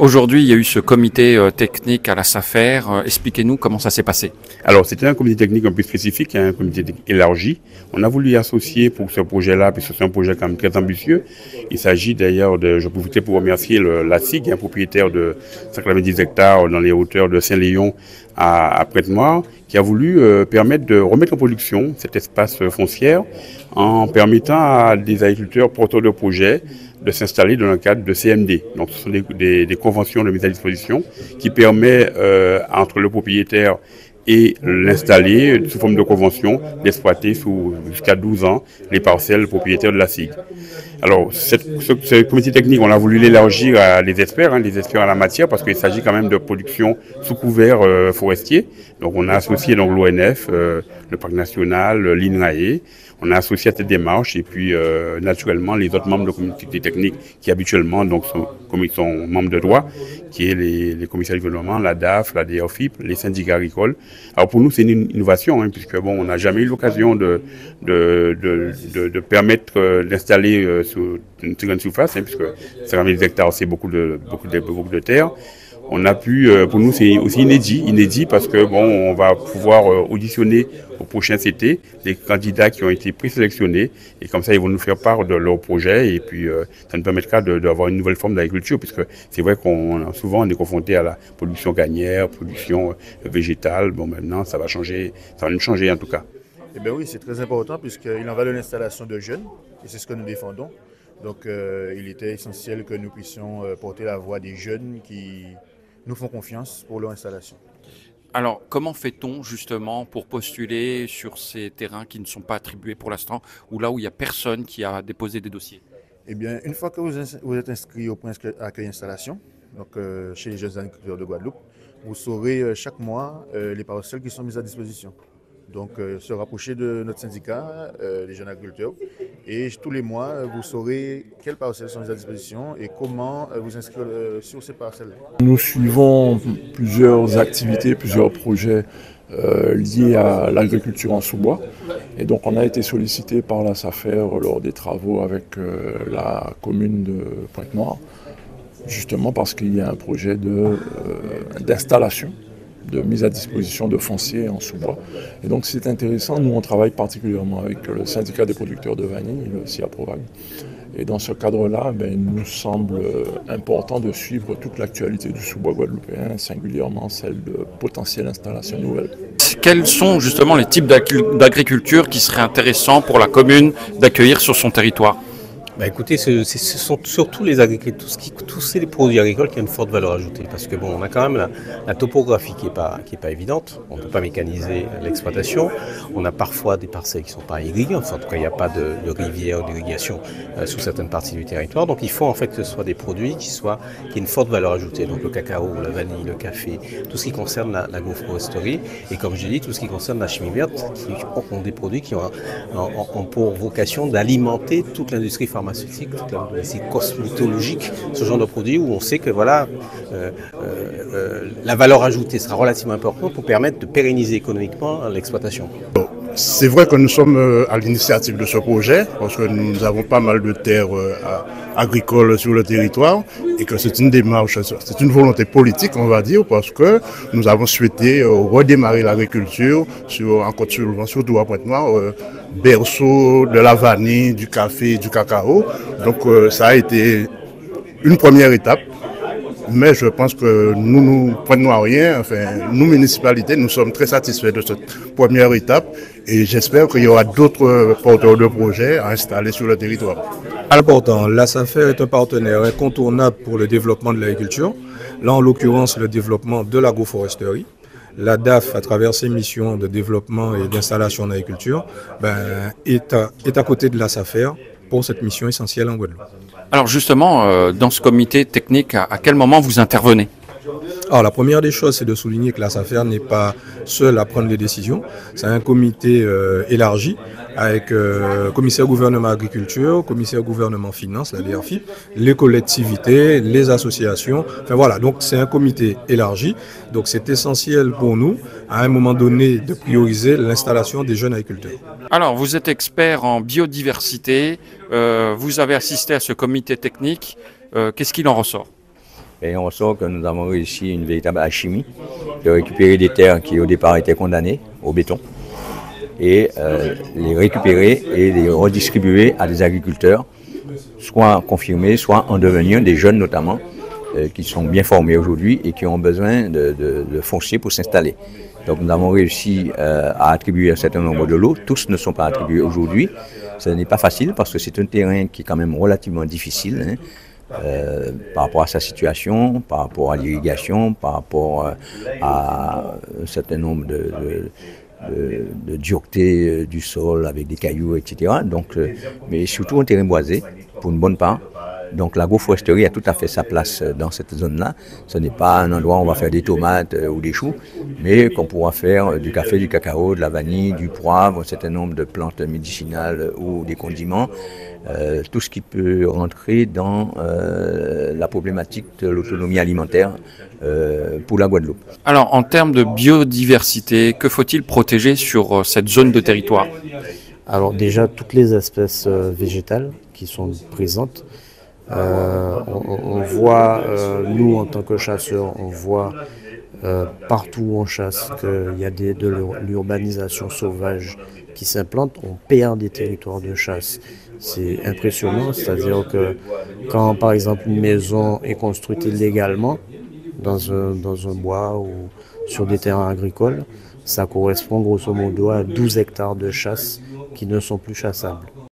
Aujourd'hui, il y a eu ce comité technique à la SAFER. Expliquez-nous comment ça s'est passé. Alors, c'était un comité technique un peu spécifique, un comité élargi. On a voulu associer pour ce projet-là, puisque c'est un projet quand même très ambitieux. Il s'agit d'ailleurs de... Je profitais pour remercier la SIG, propriétaire de 90 hectares dans les hauteurs de Saint-Léon à Pointe-Noire, qui a voulu permettre de remettre en production cet espace foncière en permettant à des agriculteurs porteurs de projets de s'installer dans le cadre de CMD. Donc, ce sont des conventions de mise à disposition qui permettent entre le propriétaire et l'installer sous forme de convention, d'exploiter jusqu'à 12 ans les parcelles propriétaires de la SIG. Alors, ce comité technique, on a voulu l'élargir à les experts à la matière, parce qu'il s'agit quand même de production sous couvert forestier. Donc, on a associé l'ONF, le Parc National, l'INRAE. On a associé à cette démarche et puis naturellement les autres membres de comité technique qui habituellement donc sont membres de droit, qui est les commissaires du gouvernement, la DAF, la DRFIP, les syndicats agricoles. Alors pour nous c'est une innovation, puisque bon on n'a jamais eu l'occasion de permettre d'installer sur une très grande surface, puisque 50 000 hectares c'est beaucoup de terre. On a pu, pour nous c'est aussi inédit parce que bon, on va pouvoir auditionner au prochain CT les candidats qui ont été présélectionnés, et comme ça ils vont nous faire part de leur projet, et puis ça nous permettra d'avoir une nouvelle forme d'agriculture, puisque c'est vrai qu'on souvent on est confronté à la production gagnère, production végétale. Bon maintenant ça va changer, ça va nous changer en tout cas. Eh bien oui, c'est très important puisqu'il en va de l'installation de jeunes, et c'est ce que nous défendons. Donc il était essentiel que nous puissions porter la voix des jeunes qui nous font confiance pour leur installation. Alors, comment fait-on justement pour postuler sur ces terrains qui ne sont pas attribués pour l'instant, ou là où il n'y a personne qui a déposé des dossiers? Eh bien, une fois que vous êtes inscrit au point accueil installation, donc chez les jeunes agriculteurs de Guadeloupe, vous saurez chaque mois les parcelles qui sont mises à disposition. Donc, se rapprocher de notre syndicat, des jeunes agriculteurs, et tous les mois, vous saurez quelles parcelles sont mises à disposition et comment vous inscrire sur ces parcelles. Nous suivons plusieurs activités, plusieurs projets liés à l'agriculture en sous-bois. Et donc, on a été sollicité par la SAFER lors des travaux avec la commune de Pointe-Noire, justement parce qu'il y a un projet d'installation, de mise à disposition de fonciers en sous-bois. Et donc c'est intéressant, nous on travaille particulièrement avec le syndicat des producteurs de vanille, le CIAPROVAG. Et dans ce cadre-là, il nous semble important de suivre toute l'actualité du sous-bois guadeloupéen, singulièrement celle de potentielles installations nouvelles. Quels sont justement les types d'agriculture qui seraient intéressants pour la commune d'accueillir sur son territoire? Écoutez, ce sont surtout les agriculteurs, tous les produits agricoles qui ont une forte valeur ajoutée, parce que bon, on a quand même la topographie qui est pas évidente. On ne peut pas mécaniser l'exploitation. On a parfois des parcelles qui ne sont pas irriguées. Enfin, en tout cas, il n'y a pas de rivière ou d'irrigation sur certaines parties du territoire. Donc, il faut en fait que ce soit des produits qui aient une forte valeur ajoutée. Donc, le cacao, la vanille, le café, tout ce qui concerne l'agroforesterie, et comme je l'ai dit, tout ce qui concerne la chimie verte, qui ont des produits qui ont pour vocation d'alimenter toute l'industrie pharmaceutique. C'est cosmétologique, ce genre de produit où on sait que voilà, la valeur ajoutée sera relativement importante pour permettre de pérenniser économiquement l'exploitation. C'est vrai que nous sommes à l'initiative de ce projet, parce que nous avons pas mal de terres agricoles sur le territoire, et que c'est une démarche, c'est une volonté politique, on va dire, parce que nous avons souhaité redémarrer l'agriculture en Côte-sur-Louvain, surtout à Pointe-Noire, berceau de la vanille, du café, du cacao. Donc ça a été une première étape. Mais je pense que nous, Pointe-Noiriens, nous, municipalités, nous sommes très satisfaits de cette première étape, et j'espère qu'il y aura d'autres porteurs de projets à installer sur le territoire. Important, la SAFER est un partenaire incontournable pour le développement de l'agriculture, là en l'occurrence le développement de l'agroforesterie. La DAF, à travers ses missions de développement et d'installation en agriculture, est à côté de la SAFER pour cette mission essentielle en Guadeloupe. Alors justement, dans ce comité technique, à quel moment vous intervenez? Alors la première des choses, c'est de souligner que la SAFER n'est pas seule à prendre les décisions. C'est un comité élargi avec commissaire gouvernement agriculture, commissaire gouvernement finance, la DRFIP, les collectivités, les associations. Enfin voilà, donc c'est un comité élargi. Donc c'est essentiel pour nous, à un moment donné, de prioriser l'installation des jeunes agriculteurs. Alors vous êtes expert en biodiversité, vous avez assisté à ce comité technique. Qu'est-ce qu'il en ressort ? Et on sent que nous avons réussi une véritable alchimie de récupérer des terres qui au départ étaient condamnées au béton et les récupérer et les redistribuer à des agriculteurs, soit confirmés, soit en devenir, des jeunes notamment, qui sont bien formés aujourd'hui et qui ont besoin de foncier pour s'installer. Donc nous avons réussi à attribuer un certain nombre de lots, tous ne sont pas attribués aujourd'hui. Ce n'est pas facile parce que c'est un terrain qui est quand même relativement difficile, hein. Par rapport à sa situation, par rapport à l'irrigation, par rapport à un certain nombre de dureté du sol avec des cailloux, etc. Donc, mais surtout un terrain boisé, pour une bonne part. Donc l'agroforesterie a tout à fait sa place dans cette zone-là. Ce n'est pas un endroit où on va faire des tomates ou des choux, mais qu'on pourra faire du café, du cacao, de la vanille, du poivre, un certain nombre de plantes médicinales ou des condiments. Tout ce qui peut rentrer dans la problématique de l'autonomie alimentaire pour la Guadeloupe. Alors en termes de biodiversité, que faut-il protéger sur cette zone de territoire? Alors déjà toutes les espèces végétales qui sont présentes. On voit, nous en tant que chasseurs, on voit partout où on chasse qu'il y a de l'urbanisation sauvage qui s'implante, on perd des territoires de chasse. C'est impressionnant, c'est-à-dire que quand par exemple une maison est construite illégalement dans un bois ou sur des terrains agricoles, ça correspond grosso modo à 12 hectares de chasse qui ne sont plus chassables.